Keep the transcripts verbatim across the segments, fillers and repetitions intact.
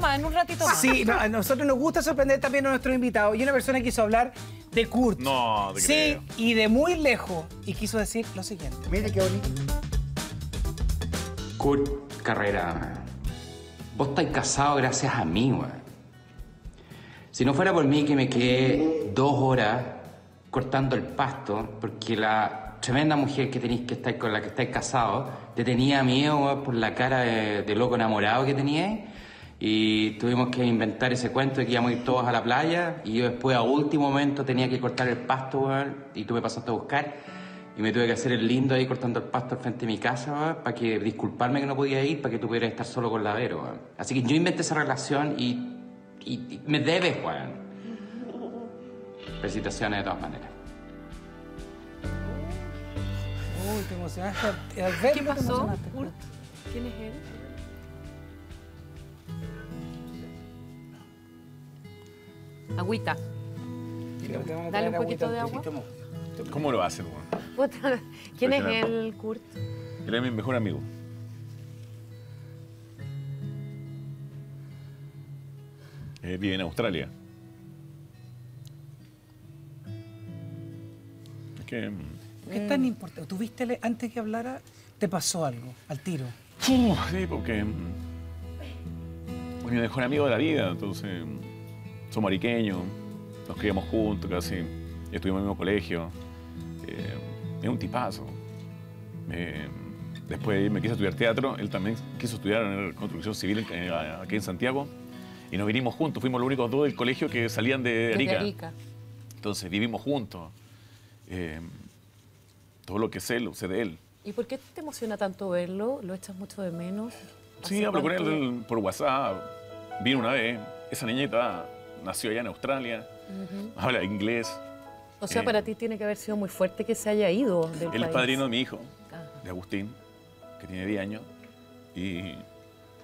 Más, en un ratito más. Sí, no, a nosotros nos gusta sorprender también a nuestros invitados. Y una persona quiso hablar de Kurt. No, te Sí, creo. Y de muy lejos. Y quiso decir lo siguiente. Mire qué bonito. Kurt Carrera, man. Vos estáis casado gracias a mí, man. Si no fuera por mí que me quedé dos horas cortando el pasto, porque la tremenda mujer que tenéis que estar con la que estáis casados te tenía miedo, man, por la cara de, de loco enamorado que teníais. Y tuvimos que inventar ese cuento de que íbamos a ir todos a la playa y yo después a último momento tenía que cortar el pasto, weón, y tú me pasaste a buscar y me tuve que hacer el lindo ahí cortando el pasto al frente de mi casa, weón, para que disculparme que no podía ir, para que tú pudieras estar solo con la Vero, weón. Así que yo inventé esa relación y, y, y me debes, weón. Felicitaciones de todas maneras. Uy, te emocionaste. ¿Qué pasó? ¿Quién es él? Agüita. Dale un poquito de agua. ¿Cómo lo hace, Juan? ¿Quién es el Kurt? Él es mi mejor amigo. Él vive en Australia. Es que... ¿Por qué es tan importante? ¿Tuviste antes que hablara, te pasó algo, al tiro? Sí, porque... es mi mejor amigo de la vida, entonces... Somos ariqueños, nos criamos juntos casi, estuvimos en el mismo colegio. Eh, es un tipazo. Eh, después me quiso estudiar teatro, él también quiso estudiar en construcción civil en, en, aquí en Santiago. Y nos vinimos juntos, fuimos los únicos dos del colegio que salían de Arica. Arica. Entonces vivimos juntos. Eh, todo lo que sé, lo sé de él. ¿Y por qué te emociona tanto verlo? ¿Lo echas mucho de menos? Sí, hablo con él por WhatsApp. Vino una vez, esa niñita... nació allá en Australia, uh-huh. habla inglés. O sea, eh, para ti tiene que haber sido muy fuerte que se haya ido del país. Él es padrino de mi hijo, ah. de Agustín, que tiene diez años. Y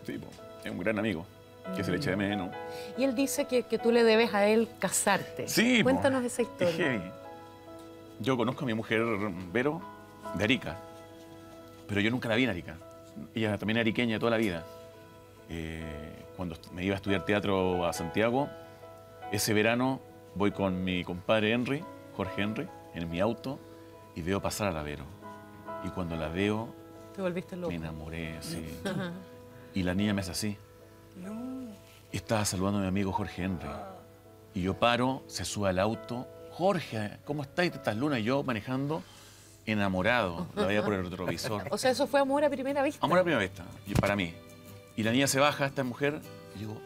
sí, pues, es un gran amigo, que uh-huh. se le echa de menos. Y él dice que, que tú le debes a él casarte. Sí, cuéntanos pues, esa historia. Es que yo conozco a mi mujer, Vero, de Arica. Pero yo nunca la vi en Arica. Ella también es ariqueña toda la vida. Eh, cuando me iba a estudiar teatro a Santiago... Ese verano voy con mi compadre Henry, Jorge Henry, en mi auto y veo pasar a la Vero. Y cuando la veo, ¿te volviste loco? Me enamoré, sí. Y la niña me hace así. No. Estaba saludando a mi amigo Jorge Henry. Y yo paro, se sube al auto. Jorge, ¿cómo estás? Estas lunas y yo manejando enamorado. La veía por el retrovisor. O sea, eso fue amor a primera vista. Amor a primera vista, para mí. Y la niña se baja, esta mujer, y digo...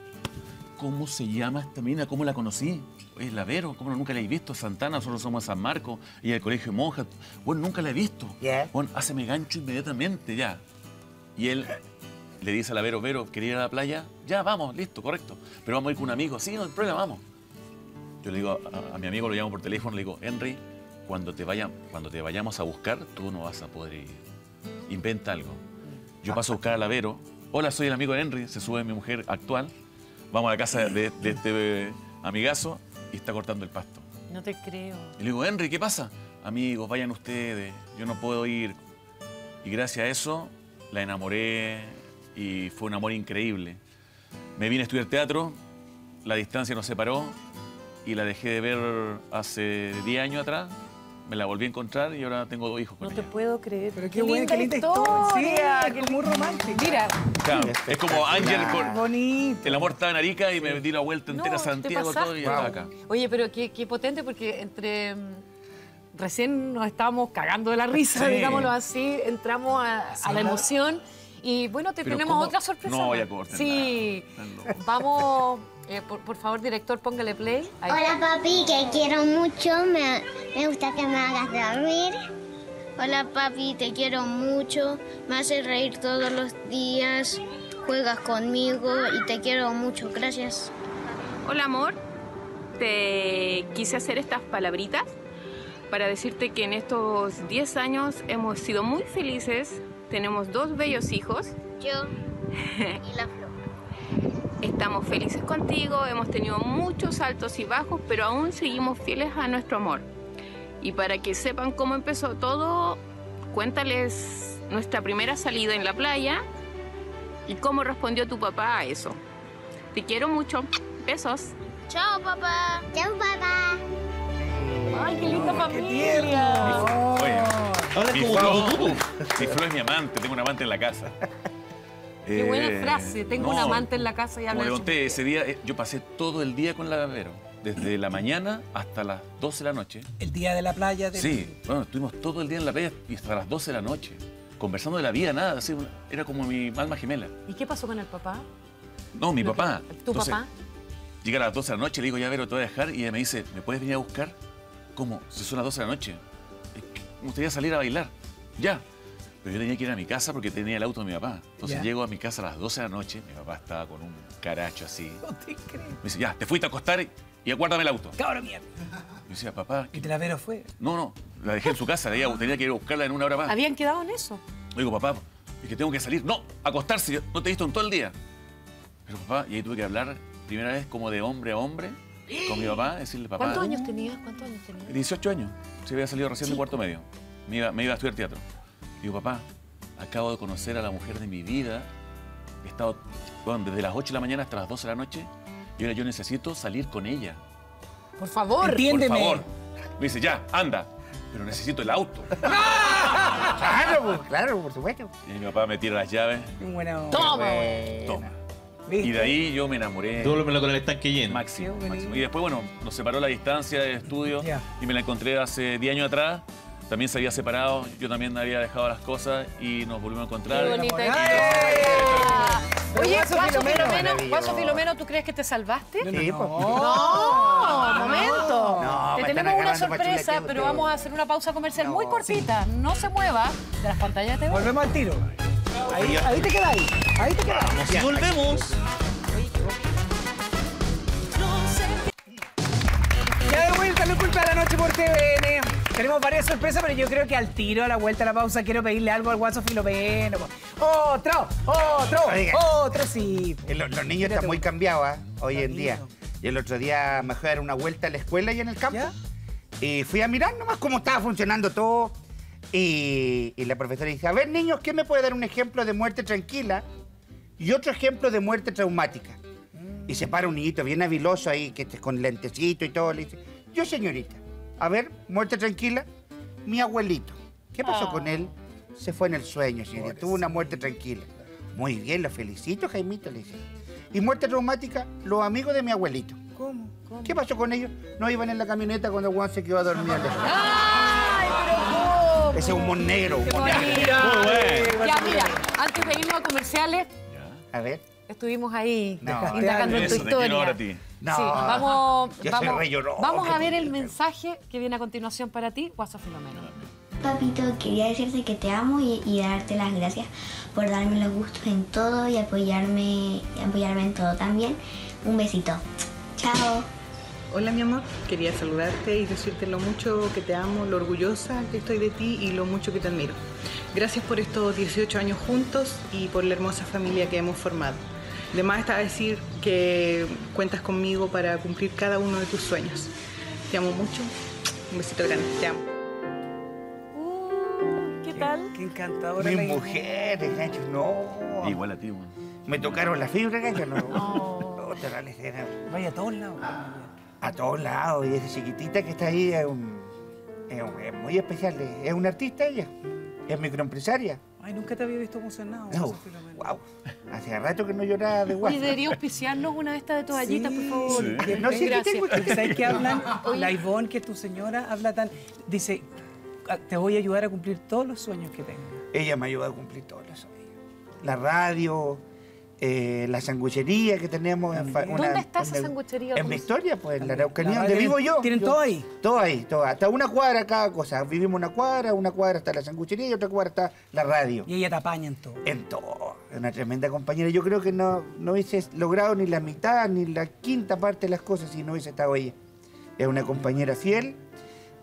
¿Cómo se llama esta mina? ¿Cómo la conocí? Es la Vero, ¿cómo nunca la he visto? Santana, nosotros somos de San Marcos, y el colegio de monjas. Bueno, nunca la he visto. Yeah. Bueno, háceme gancho inmediatamente, ya. Y él le dice a la Vero, Vero, ¿quería ir a la playa? Ya, vamos, listo, correcto. Pero vamos a ir con un amigo. Sí, no hay problema, vamos. Yo le digo a, a mi amigo, lo llamo por teléfono, le digo, Henry, cuando te, vaya, cuando te vayamos a buscar, tú no vas a poder ir. Inventa algo. Yo paso a buscar a la Vero. Hola, soy el amigo de Henry, se sube mi mujer actual. Vamos a la casa de, de este amigazo y está cortando el pasto. No te creo. Y le digo, Henry, ¿qué pasa? Amigos, vayan ustedes, yo no puedo ir. Y gracias a eso la enamoré y fue un amor increíble. Me vine a estudiar teatro, la distancia nos separó y la dejé de ver hace diez años atrás. Me la volví a encontrar y ahora tengo dos hijos con no ella. No te puedo creer. Pero qué, qué buena, linda historia. Sí, es muy romántico. Mira. Claro, es como Ángel con... Bonito. El amor estaba en Arica y me di la vuelta entera no, a Santiago todo y wow. estaba acá. Oye, pero qué, qué potente porque entre... Recién nos estábamos cagando de la risa, sí. digámoslo así. Entramos a, sí, a la emoción. Y bueno, te tenemos ¿cómo? Otra sorpresa. No voy a cortar sí. nada. Sí. Vamos... Eh, por, por favor, director, póngale play. Ahí. Hola, papi, que quiero mucho. Me, me gusta que me hagas dormir. Hola, papi, te quiero mucho. Me haces reír todos los días. Juegas conmigo y te quiero mucho. Gracias. Hola, amor. Te quise hacer estas palabritas para decirte que en estos diez años hemos sido muy felices. Tenemos dos bellos hijos. Yo y la Flor. Estamos felices contigo, hemos tenido muchos altos y bajos, pero aún seguimos fieles a nuestro amor. Y para que sepan cómo empezó todo, cuéntales nuestra primera salida en la playa y cómo respondió tu papá a eso. Te quiero mucho. Besos. Chao, papá. Chao, papá. Ay, qué linda familia. Oye, mi Flo, mi Flo es mi amante. Tengo un amante en la casa. Qué eh, buena frase. Tengo no, un amante en la casa. Y como le conté, ese día yo pasé todo el día con la Vero. Desde la mañana hasta las doce de la noche. ¿El día de la playa? De... Sí. Bueno, estuvimos todo el día en la playa y hasta las doce de la noche. Conversando de la vida, nada. Así, era como mi alma gemela. ¿Y qué pasó con el papá? No, mi papá. Que... ¿Tu Entonces, papá? Llega a las doce de la noche, le digo, ya, Vero, te voy a dejar. Y ella me dice, ¿me puedes venir a buscar? ¿Cómo? Si son las doce de la noche. Me gustaría salir a bailar. Ya. Pero yo tenía que ir a mi casa porque tenía el auto de mi papá. Entonces yeah. llego a mi casa a las doce de la noche. Mi papá estaba con un caracho así. No te creo. Me dice, ya, te fuiste a acostar y aguárdame el auto. ¡Cabrón, mierda! Yo decía, papá... ¿Y te la Vero fue? No, no. La dejé en su casa. Ella tenía que ir a buscarla en una hora más. ¿Habían quedado en eso? Le digo, papá, es que tengo que salir. No, acostarse. No te he visto en todo el día. Pero papá, y ahí tuve que hablar primera vez como de hombre a hombre con mi papá, decirle, papá... ¿Cuántos años tenías? ¿Cuántos años tenías? dieciocho años. Se había salido recién de cuarto medio. Me iba, me iba a estudiar teatro. Digo, papá, acabo de conocer a la mujer de mi vida. He estado, bueno, desde las ocho de la mañana hasta las doce de la noche. Y ahora yo necesito salir con ella. Por favor, entiéndeme. Por favor. Me dice, ya, anda. Pero necesito el auto. Claro, claro, por supuesto. Y mi papá me tira las llaves. Bueno, toma, güey. Toma. ¿Viste? Y de ahí yo me enamoré. Todo lo con el estanque lleno. Máximo, máximo. Y después, bueno, nos separó la distancia de estudio. Yeah. Y me la encontré hace diez años atrás. También se había separado. Yo también había dejado las cosas. Y nos volvimos a encontrar. Qué bonita. Oye, Huaso Filomeno, Filomeno, Huaso Filomeno, ¿tú crees que te salvaste? Sí, no, no, no, no, momento. No, te tenemos una sorpresa, pero vamos a hacer una pausa comercial no, muy cortita. Sí. No se mueva de las pantallas de hoy. Volvemos al tiro. Ahí, ahí te quedas ahí. Ahí te quedas. Vamos, y volvemos. Ya de vuelta, no culpa de la noche por T V N. Tenemos varias sorpresas, pero yo creo que al tiro, a la vuelta, a la pausa, quiero pedirle algo al Huaso Filomeno. ¡Otro! ¡Otro! Oiga, ¡otro! Sí. Los, los niños están muy cambiados ¿eh? hoy en día. Y el otro día me fui a dar una vuelta en la escuela y en el campo. ¿Ya? Y fui a mirar nomás cómo estaba funcionando todo. Y, y la profesora dice, a ver, niños, ¿quién me puede dar un ejemplo de muerte tranquila y otro ejemplo de muerte traumática? Mm. Y se para un niñito bien habiloso ahí, que con lentecito y todo. Le dice, yo, señorita. A ver, muerte tranquila, mi abuelito. ¿Qué pasó oh. con él? Se fue en el sueño, señorita. Tuvo una muerte tranquila. Muy bien, lo felicito, Jaimito, le dice. Y muerte traumática, los amigos de mi abuelito. ¿Cómo? ¿Cómo? ¿Qué pasó con ellos? No iban en la camioneta cuando Juan se quedó a dormir. ¡Ay, pero cómo! Ese es un monero. Qué monero. Muy bueno. Ya, mira, antes de irnos a comerciales... Ya. A ver. Estuvimos ahí, indagando en tu historia. No, sí, vamos, vamos, vamos a ver el mensaje que viene a continuación para ti, Huaso Filomeno. Papito, quería decirte que te amo y, y darte las gracias por darme los gustos en todo y apoyarme, apoyarme en todo también. Un besito. Chao. Hola, mi amor. Quería saludarte y decirte lo mucho que te amo, lo orgullosa que estoy de ti y lo mucho que te admiro. Gracias por estos dieciocho años juntos y por la hermosa familia que hemos formado. De más está decir que cuentas conmigo para cumplir cada uno de tus sueños. Te amo mucho. Un besito grande. Te amo. Uh, ¿Qué tal? Qué, qué encantadora. Mis mujeres, gancho, no. Igual a ti, bueno. Me tocaron las fibras, gancho, no. No. No, te la escena. Vaya a todos lados. Ah, a todos lados. Y esa chiquitita que está ahí es, un, es, un, es muy especial. Es una artista ella. Es microempresaria. Ay, nunca te había visto emocionado. No, wow. Hace rato que no lloraba de guapo. Y debería auspiciarnos una de estas de toallitas, sí, por favor. Sí. Que, no sé gracias. Que ¿sabes qué hablan? La Ivonne, que es tu señora, habla tan... Dice, te voy a ayudar a cumplir todos los sueños que tengo. Ella me ha ayudado a cumplir todos los sueños. La radio, eh, la sanguchería que tenemos. En fa, ¿Dónde una, está esa sanguchería? En Victoria, pues, en la Araucanía, donde vivo yo. ¿Tienen yo, todo ahí? Todo ahí, todo. Hasta una cuadra cada cosa. Vivimos una cuadra, una cuadra está la sanguchería y otra cuadra está la radio. Y ella te apaña en todo. En todo. Una tremenda compañera. Yo creo que no, no hubiese logrado ni la mitad, ni la quinta parte de las cosas si no hubiese estado ella. Es una compañera fiel,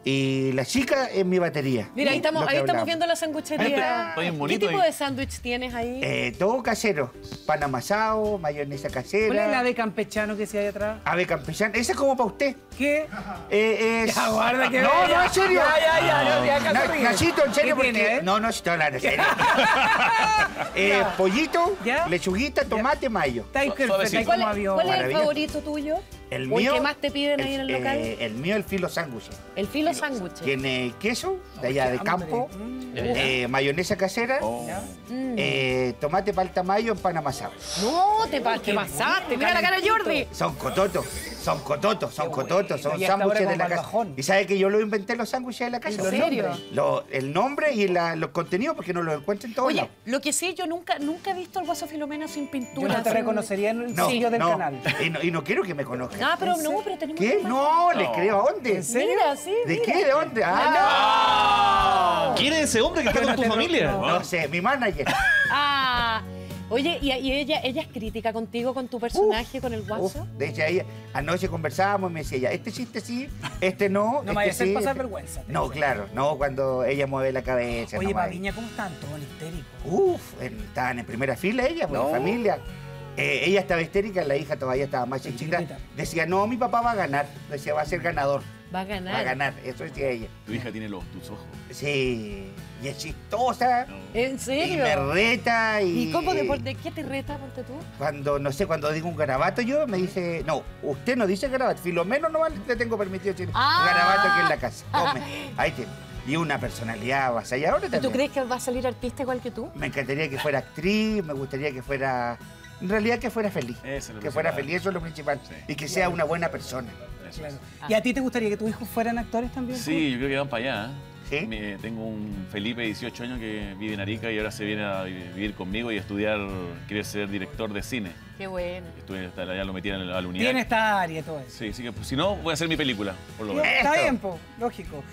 Y la chica es mi batería. Mira, ahí estamos, ahí estamos viendo la sanguchería. Ay, ¿qué tipo ahí. de sándwich tienes ahí? Eh, todo casero. Pan amasado, mayonesa casera. ¿Cuál es la de campechano que se hay atrás? Ave campechano. Esa es como para usted. ¿Qué? Eh, es... Ya, guarda que... No, vaya. no, en serio. Ya, ya, ya. No, no, Nachito, en serio, porque... Tiene, ¿eh? No, no, si te hablan en serio. eh, pollito, ¿ya? lechuguita, tomate, ya. mayo. Está perfecto. ¿Cuál, ¿Cuál es el favorito tuyo? El mío, ¿O el que más te piden ahí el, en el local? Eh, el mío, el filo sándwich. ¿El filo sándwich? Tiene queso, de allá de campo, mm. eh, mayonesa casera, oh. eh, tomate paltamayo en pan amasado. ¡No, te, oh, te pasaste! ¡Mira la cara de Jordi! Son cototos, son cototos, son cototos, son sándwiches de la casa. Y sabe que yo lo inventé los sándwiches de la casa. ¿En serio? Los, el nombre y la, los contenidos, porque no los encuentran todos. Oye, lados. lo que sí, yo nunca, nunca he visto el Huaso Filomeno sin pintura. Yo no te sin... reconocería en el no, sitio del no, canal. Y no, y no quiero que me conozcan. Ah, pero no, pero tenemos... ¿Qué? No, le creo. ¿A dónde? ¿En serio? Mira, sí, ¿De mira. qué? ¿De dónde? ¡Ah! No. ¿Quién es ese hombre que está con tu familia? No, no sé, mi manager. Ah... Oye, ¿y, y ella, ella es crítica contigo, con tu personaje, uf, con el Huaso? Uf, de hecho, ella, anoche conversábamos y me decía ella, este chiste sí, este no, No me vayas a hacer pasar vergüenza. No, decía. claro, no, cuando ella mueve la cabeza. Oye, Paviña, no ¿cómo están? Todo histérico. Uf, en, estaban en primera fila ella, con no. la familia. Eh, ella estaba histérica, la hija todavía estaba más chiquita. Decía, no, mi papá va a ganar. Decía, va a ser ganador. Va a ganar. Va a ganar, eso decía ella. Tu hija tiene los, tus ojos. Sí, y es chistosa. No. ¿En serio? Y me reta y... ¿Y cómo de, por, de qué te reta, ponte tú? Cuando, no sé, cuando digo un garabato yo, me dice... No, usted no dice garabato. Filomeno no le tengo permitido decir ah. garabato aquí en la casa. Come, ahí tiene. Y una personalidad avasalladora también. ¿Y tú crees que va a salir artista igual que tú? Me encantaría que fuera actriz, me gustaría que fuera... En realidad que fuera feliz, eso que fuera feliz, eso es lo principal, sí. y que sea una buena persona. Claro. ¿Y a ti te gustaría que tus hijos fueran actores también? Sí, ¿tú? yo creo que van para allá. ¿Sí? Me, tengo un Felipe de dieciocho años que vive en Arica y ahora se viene a vivir conmigo y a estudiar, quiere ser director de cine. Qué bueno. Estuve hasta allá, lo metí a la unidad. Tiene esta área todo eso. Sí, sí que pues, si no, voy a hacer mi película, por lo menos. Está bien, po, lógico.